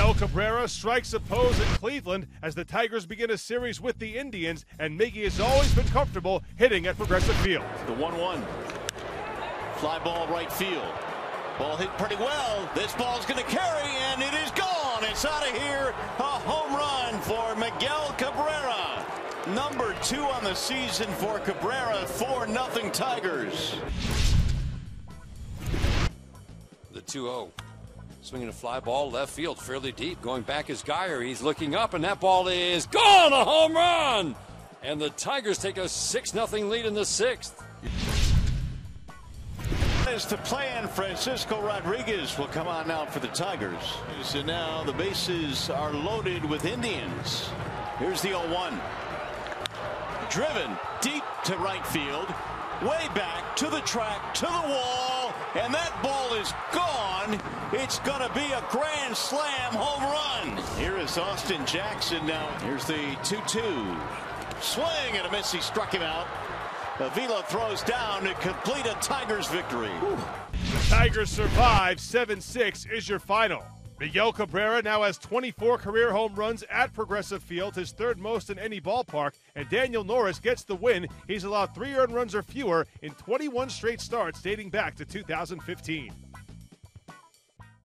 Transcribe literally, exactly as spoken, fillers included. Miguel Cabrera strikes a pose at Cleveland as the Tigers begin a series with the Indians, and Miggy has always been comfortable hitting at Progressive Field. The one one. Fly ball right field. Ball hit pretty well. This ball's going to carry, and it is gone. It's out of here. A home run for Miguel Cabrera. Number two on the season for Cabrera. four nothing Tigers. The two oh. Swinging a fly ball left field, fairly deep, going back is Guyer. He's looking up, and that ball is gone, a home run! And the Tigers take a six nothing lead in the sixth. As to plan, Francisco Rodriguez will come on now for the Tigers. So now the bases are loaded with Indians. Here's the oh one. Driven deep to right field, way back to the track, to the wall, and that ball is gone. It's going to be a grand slam home run. Here is Austin Jackson now. Here's the two two. Swing and a miss. He struck him out. Avila throws down to complete a Tigers victory. Whew. The Tigers survive. seven six is your final. Miguel Cabrera now has twenty-four career home runs at Progressive Field, his third most in any ballpark, and Daniel Norris gets the win. He's allowed three earned runs or fewer in twenty-one straight starts dating back to two thousand fifteen.